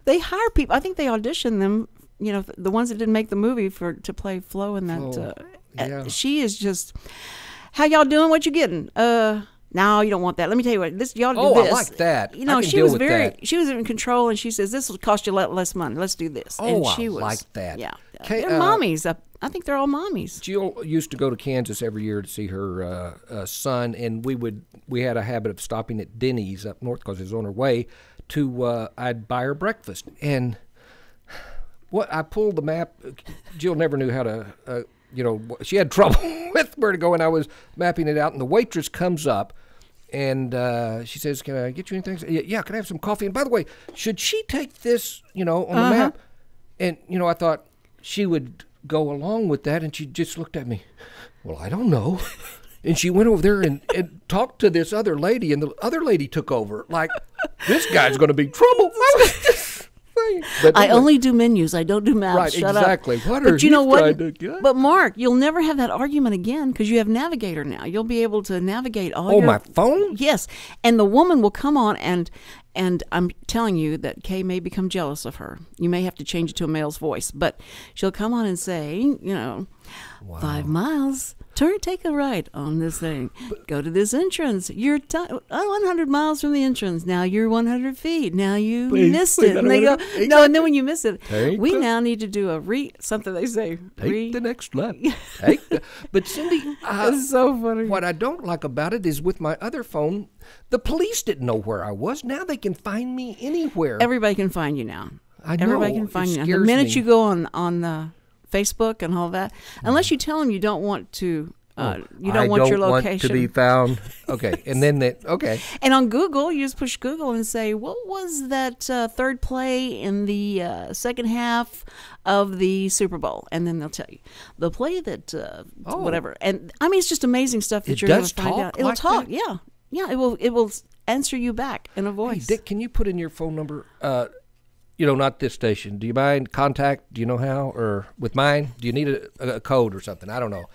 They hire people. I think they audition them, you know, the ones that didn't make the movie for to play Flo in that. Oh, uh, yeah. She is just, how y'all doing? What you getting? Uh, no, you don't want that. Let me tell you what, this y'all do oh, this. Oh, I like that. You know, she was very, that. she was in control, and she says, this will cost you a lot less money. Let's do this. Oh, and she I was, like that. Yeah. K they're uh, mommies. I, I think they're all mommies. Jill used to go to Kansas every year to see her uh, uh, son, and we would we had a habit of stopping at Denny's up north because it was on her way. To uh, I'd buy her breakfast, and what I pulled the map. Jill never knew how to, uh, you know, she had trouble with vertigo, and I was mapping it out. And the waitress comes up, and uh, she says, "Can I get you anything?" Said, yeah, can I have some coffee? And by the way, should she take this, you know, on uh-huh. the map? And you know, I thought she would go along with that, and she just looked at me. Well, I don't know. And she went over there and, and talked to this other lady, and the other lady took over. Like, this guy's going to be trouble. I was just saying. But I only do menus. I don't do maps. Right, Shut exactly. Up. What but are you know what? To get? But, Mark, you'll never have that argument again because you have Navigator now. You'll be able to navigate all oh, your... Oh, my phone? Yes. And the woman will come on, and and I'm telling you that Kay may become jealous of her. You may have to change it to a male's voice. But she'll come on and say, you know, wow. five miles... Turn, take a right on this thing. Go to this entrance. You're t one hundred miles from the entrance. Now you're one hundred feet. Now you please, missed please, it. And they go, exactly. no, and then when you miss it, take we the, now need to do a re, something they say. Take re the next lap. Take the, but Cindy, uh, it's so funny. What I don't like about it is with my other phone, the police didn't know where I was. Now they can find me anywhere. Everybody can find you now. I know. Everybody can find it you now. The minute me. you go on, on the... Facebook and all that, unless you tell them you don't want to, uh, you don't I want don't your location want to be found. Okay, and then that. Okay, and on Google, you just push Google and say, "What was that uh, third play in the uh, second half of the Super Bowl?" And then they'll tell you the play that uh, oh. whatever. And I mean, it's just amazing stuff that it you're going to find out. It'll like talk, that? yeah, yeah. It will. It will answer you back in a voice. Hey, Dick, can you put in your phone number? Uh, You know, not this station. Do you mind contact? Do you know how? Or with mine? Do you need a, a code or something? I don't know.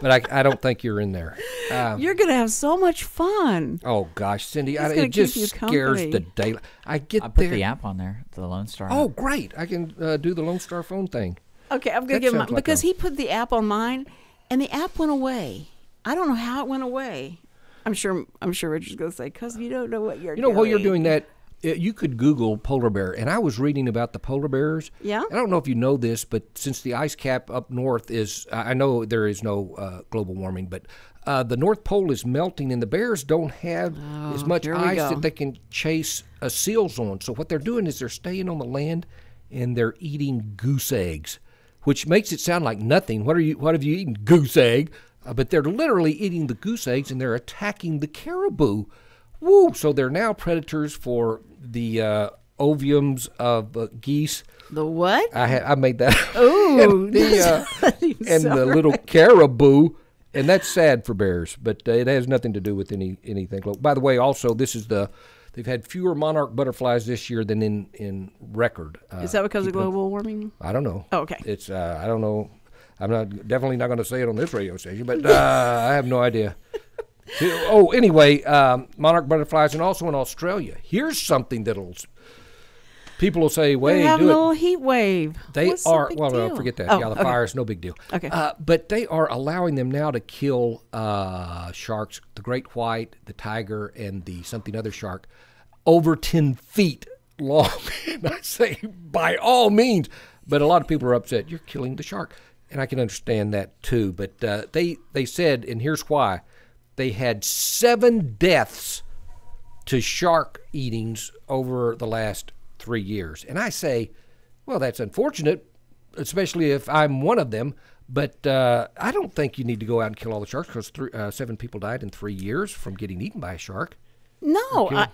But I, I don't think you're in there. Um, you're going to have so much fun. Oh, gosh, Cindy. I, it just scares the day. I get I put there. the app on there, the Lone Star. Oh, great. I can uh, do the Lone Star phone thing. Okay, I'm going to give him mine. Like because a... he put the app on mine, and the app went away. I don't know how it went away. I'm sure, I'm sure Richard's going to say, because you don't know what you're doing. You know, doing. while you're doing that, you could Google polar bear, and I was reading about the polar bears. Yeah. I don't know if you know this, but since the ice cap up north is, I know there is no uh, global warming, but uh, the North Pole is melting, and the bears don't have oh, as much ice go. that they can chase uh, seals on. So what they're doing is they're staying on the land, and they're eating goose eggs, which makes it sound like nothing. What are you? What have you eaten? Goose egg. Uh, but they're literally eating the goose eggs, and they're attacking the caribou. Woo! So they're now predators for the uh, ovums of uh, geese. The what? I, ha I made that. Ooh! and the, uh, and the little caribou, and that's sad for bears, but uh, it has nothing to do with any anything. By the way, also this is the they've had fewer monarch butterflies this year than in in record. Uh, is that because of global warming? I don't know. Oh, okay. It's uh, I don't know. I'm not definitely not going to say it on this radio station, but uh, I have no idea. Oh, anyway, um, monarch butterflies, and also in Australia. Here's something that'll people will say, "Wait, do it." They have a little heat wave. They What's are the well, deal? no, forget that. Oh, yeah, the okay. fires, no big deal. Okay, uh, but they are allowing them now to kill uh, sharks, the great white, the tiger, and the something other shark, over ten feet long. And I say, by all means, but a lot of people are upset. You're killing the shark, and I can understand that too. But uh, they they said, and here's why. They had seven deaths to shark eatings over the last three years. And I say, well, that's unfortunate, especially if I'm one of them. But uh, I don't think you need to go out and kill all the sharks because uh, seven people died in three years from getting eaten by a shark. No, I,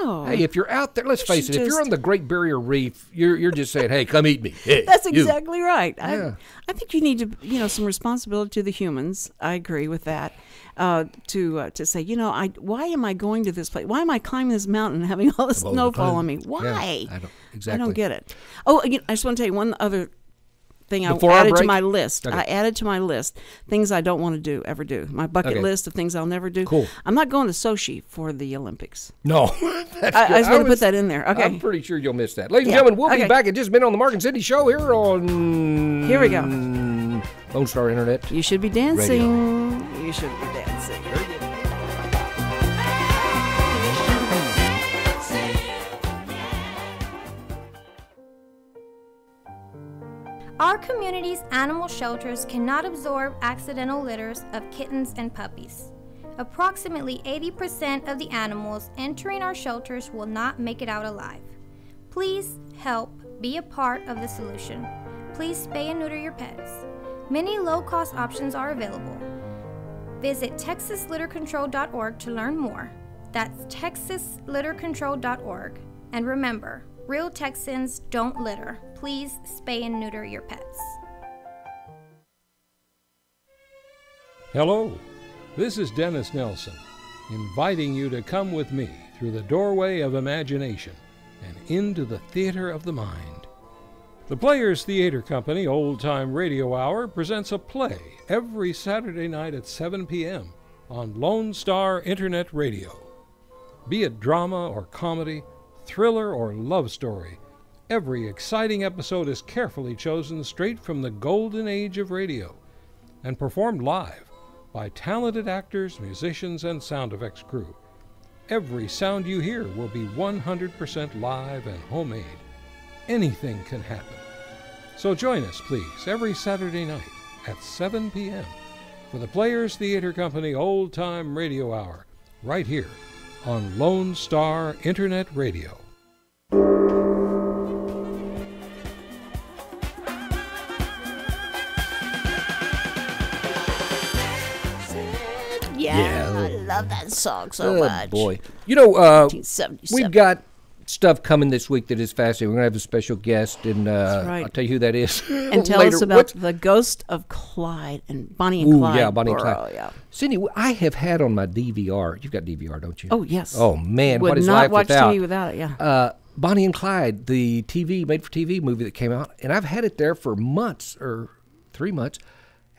no. Hey, if you're out there, let's you face it, if you're on the Great Barrier Reef, you're you're just saying, "Hey, come eat me." Hey, that's exactly you. right. I yeah. I think you need to, you know, some responsibility to the humans. I agree with that. Uh, to uh, to say, you know, I why am I going to this place? Why am I climbing this mountain, and having all this snowfall on me? Why? Yeah, I don't exactly. I don't get it. Oh, again, I just want to tell you one other thing I Before added to my list. Okay. I added to my list things I don't want to do, ever do. My bucket okay. list of things I'll never do. Cool. I'm not going to Sochi for the Olympics. No. That's I, I just want to put that in there. Okay. I'm pretty sure you'll miss that. Ladies yeah. and gentlemen, we'll okay. be back in just a minute on the Mark and Cindy Show here on... Here we go. Lone Star Internet. You should be dancing. Radio. You should be dancing. Our community's animal shelters cannot absorb accidental litters of kittens and puppies. Approximately eighty percent of the animals entering our shelters will not make it out alive. Please help be a part of the solution. Please spay and neuter your pets. Many low-cost options are available. Visit Texas Litter Control dot org to learn more. That's Texas Litter Control dot org. And remember, real Texans don't litter. Please spay and neuter your pets. Hello, this is Dennis Nelson, inviting you to come with me through the doorway of imagination and into the theater of the mind. The Players Theater Company Old Time Radio Hour presents a play every Saturday night at seven p m on Lone Star Internet Radio. Be it drama or comedy, thriller or love story, every exciting episode is carefully chosen straight from the golden age of radio and performed live by talented actors, musicians, and sound effects crew. Every sound you hear will be one hundred percent live and homemade. Anything can happen. So join us, please, every Saturday night at seven p m for the Players Theater Company Old Time Radio Hour, right here on Lone Star Internet Radio. Yeah, yeah, I love that song so oh, much. Boy. You know, uh, we've got stuff coming this week that is fascinating. We're going to have a special guest, and uh, right. I'll tell you who that is. And tell later. us about What's... the ghost of Clyde and Bonnie and Ooh, Clyde. Yeah, Bonnie and Clyde. Oh, yeah. Cindy, I have had on my D V R. You've got D V R, don't you? Oh, yes. Oh, man, Would what is life without? Would not watch T V without it, yeah. Uh, Bonnie and Clyde, the T V, made-for-T V movie that came out, and I've had it there for months, or three months.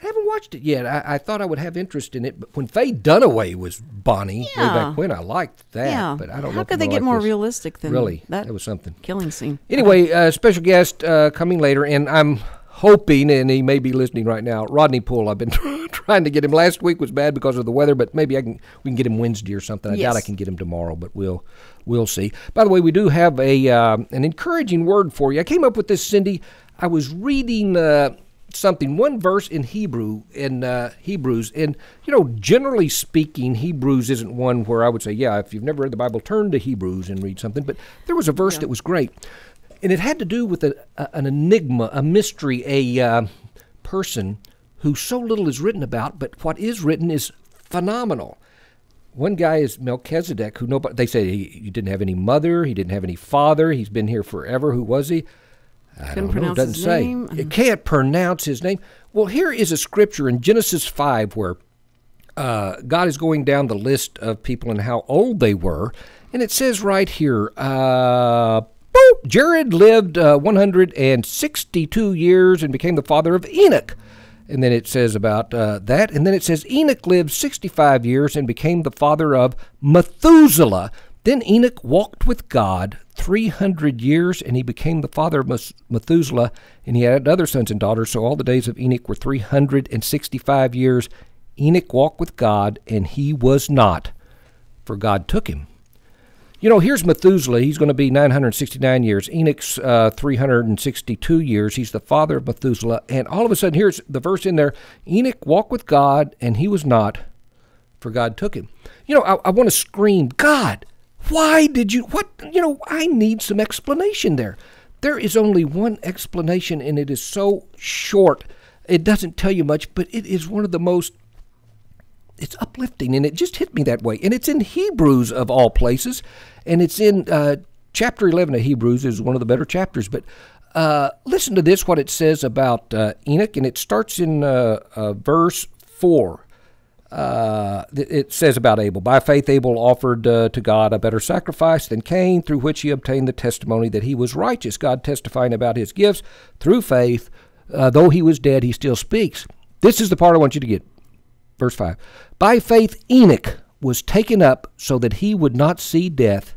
I haven't watched it yet. I, I thought I would have interest in it, but when Faye Dunaway was Bonnie yeah. way back when, I liked that. Yeah. But I don't. How know could they get like more this. realistic than really? That, that was something killing scene. Anyway, uh, special guest uh, coming later, and I'm hoping, and he may be listening right now. Rodney Poole. I've been trying to get him. Last week was bad because of the weather, but maybe I can. We can get him Wednesday or something. I yes. doubt I can get him tomorrow, but we'll we'll see. By the way, we do have a um, an encouraging word for you. I came up with this, Cindy. I was reading. Uh, Something one verse in Hebrew in uh, Hebrews, and you know, generally speaking, Hebrews isn't one where I would say, yeah, if you've never read the Bible, turn to Hebrews and read something. But there was a verse yeah. that was great, and it had to do with a, a, an enigma, a mystery, a uh, person who so little is written about, but what is written is phenomenal. One guy is Melchizedek, who nobody they say he, he didn't have any mother, he didn't have any father, he's been here forever. Who was he? I don't know, it doesn't say. It can't pronounce his name. Well, here is a scripture in Genesis five where uh, God is going down the list of people and how old they were. And it says right here, uh, boop, Jared lived uh, one hundred sixty-two years and became the father of Enoch. And then it says about uh, that. And then it says Enoch lived sixty-five years and became the father of Methuselah. Then Enoch walked with God three hundred years, and he became the father of Methuselah, and he had other sons and daughters, so all the days of Enoch were three hundred sixty-five years. Enoch walked with God, and he was not, for God took him. You know, here's Methuselah. He's going to be nine hundred sixty-nine years. Enoch's uh, three hundred sixty-two years. He's the father of Methuselah, and all of a sudden, here's the verse in there, Enoch walked with God, and he was not, for God took him. You know, I, I want to scream, God! Why did you, what, you know, I need some explanation there. There is only one explanation, and it is so short. It doesn't tell you much, but it is one of the most, it's uplifting, and it just hit me that way. And it's in Hebrews, of all places, and it's in uh, chapter eleven of Hebrews is one of the better chapters. But uh, listen to this, what it says about uh, Enoch, and it starts in uh, uh, verse four. Uh, it says about Abel, by faith Abel offered uh, to God a better sacrifice than Cain, through which he obtained the testimony that he was righteous, God testifying about his gifts. Through faith, uh, though he was dead, he still speaks. This is the part I want you to get. Verse five. By faith Enoch was taken up so that he would not see death,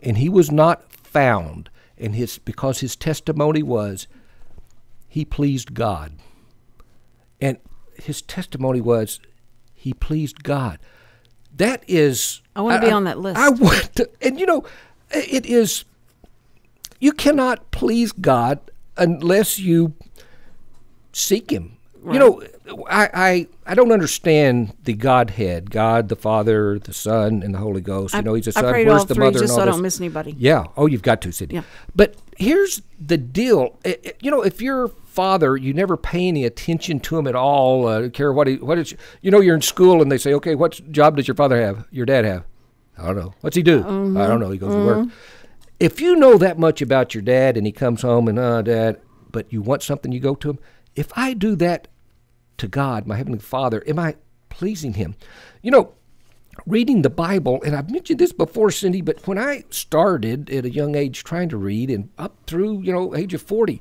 and he was not found, and his because his testimony was he pleased God. And his testimony was he pleased God. That is... I want to be I, on that list. I want to, and you know, it is... You cannot please God unless you seek him. Right. You know, I, I I don't understand the Godhead, God the Father, the Son, and the Holy Ghost. I, you know, he's a son, where's all the three, mother, just and all so I don't this. miss anybody. Yeah. Oh, you've got to, Cindy. Yeah. But here's the deal. It, it, you know, if your father, you never pay any attention to him at all, uh, care what he, what is, you know, you're in school and they say, okay, what job does your father have, your dad have? I don't know. What's he do? Mm-hmm. I don't know. He goes mm-hmm. to work. If you know that much about your dad and he comes home and, oh, Dad, but you want something, you go to him. If I do that to God, my Heavenly Father, am I pleasing him? You know, reading the Bible, and I've mentioned this before, Cindy, but when I started at a young age trying to read and up through, you know, age of forty,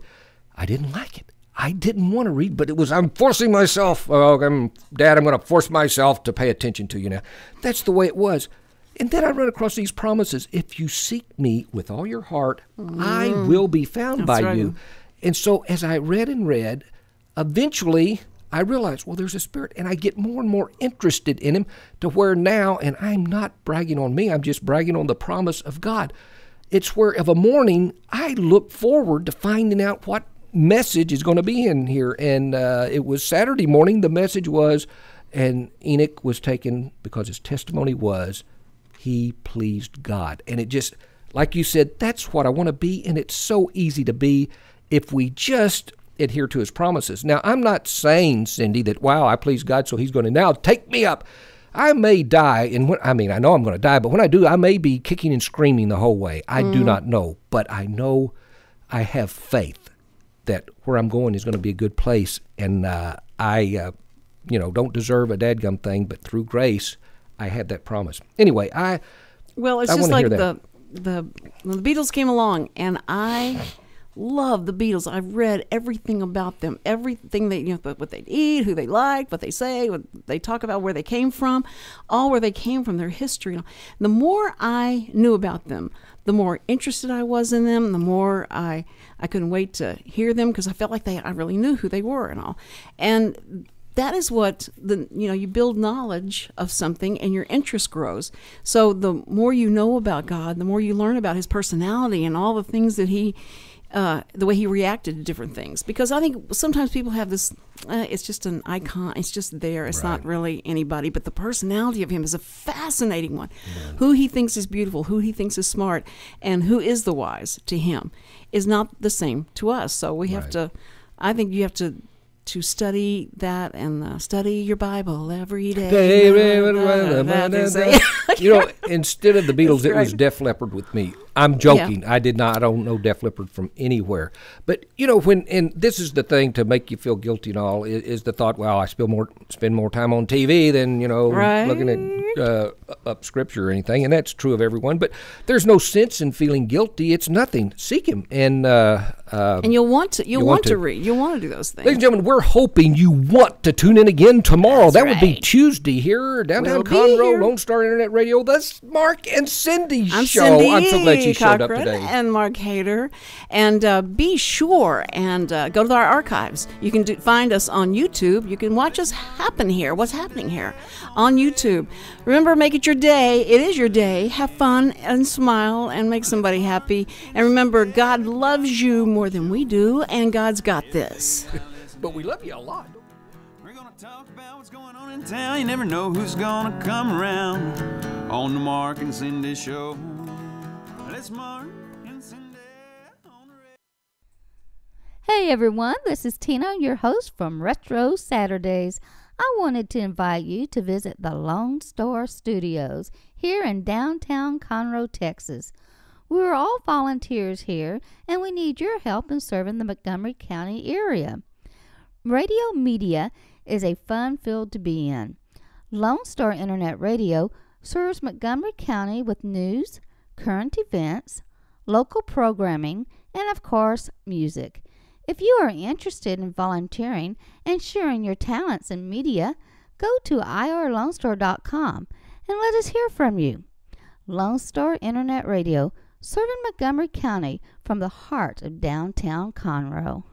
I didn't like it. I didn't want to read, but it was, I'm forcing myself. Oh, I'm, Dad, I'm going to force myself to pay attention to you now. That's the way it was. And then I run across these promises. If you seek me with all your heart, mm. I will be found That's by right. you. And so as I read and read, eventually I realized, well, there's a spirit. And I get more and more interested in him to where now, and I'm not bragging on me, I'm just bragging on the promise of God. It's where of a morning I look forward to finding out what message is going to be in here. And uh, it was Saturday morning. The message was, and Enoch was taken because his testimony was, he pleased God. And it just, like you said, that's what I want to be, and it's so easy to be if we just adhere to his promises. Now, I'm not saying, Cindy, that, wow, I please God, so he's going to now take me up. I may die, and when, I mean, I know I'm going to die, but when I do, I may be kicking and screaming the whole way. I mm. do not know, but I know I have faith that where I'm going is going to be a good place, and uh, I, uh, you know, don't deserve a dadgum thing, but through grace, I had that promise. Anyway, I well, it's I just like the the when the Beatles came along, and I love the Beatles. I've read everything about them, everything they you know, what they eat, who they like, what they say, what they talk about, where they came from, all where they came from, their history. And all. The more I knew about them, the more interested I was in them. The more I I couldn't wait to hear them because I felt like they I really knew who they were and all. And that is what, the you know, you build knowledge of something and your interest grows. So the more you know about God, the more you learn about his personality and all the things that he, uh, the way he reacted to different things. Because I think sometimes people have this, uh, it's just an icon, it's just there, it's right. not really anybody. But the personality of him is a fascinating one. Yeah. Who he thinks is beautiful, who he thinks is smart, and who is the wise to him is not the same to us. So we have right. to, I think you have to, to study that and uh, study your Bible every day. You know, instead of the Beatles, right. it was Def Leppard with me. I'm joking. Yeah. I did not. I don't know Def Leppard from anywhere. But you know, when and this is the thing to make you feel guilty and all is, is the thought. Well, I spend more spend more time on T V than you know right. looking at uh, up scripture or anything. And that's true of everyone. But there's no sense in feeling guilty. It's nothing. Seek him and uh, um, and you'll want to you'll, you'll want, want to. to read. You'll want to do those things. Ladies and gentlemen, we're hoping you want to tune in again tomorrow. That's that right. would be Tuesday here downtown Conroe, Lone Star Internet Radio. That's Mark and Cindy I'm show. Cindy. I'm so glad you showed up today. And Mark Hader, and uh, be sure and uh, go to our archives. You can do, find us on YouTube. You can watch us happen here. What's happening here on YouTube? Remember, make it your day. It is your day. Have fun and smile and make somebody happy. And remember, God loves you more than we do, and God's got this. But we love you a lot. We're gonna talk about what's going on in town. You never know who's gonna come around on the Mark and Cindy show. It's Mark and Cindy on the radio. Hey everyone, this is Tina, your host from Retro Saturdays. I wanted to invite you to visit the Lone Star Studios here in downtown Conroe, Texas. We're all volunteers here, and we need your help in serving the Montgomery County area. Radio media is a fun field to be in. Lone Star Internet Radio serves Montgomery County with news, current events, local programming, and of course, music. If you are interested in volunteering and sharing your talents in media, go to I R Lone Star dot com and let us hear from you. Lone Star Internet Radio, serving Montgomery County from the heart of downtown Conroe.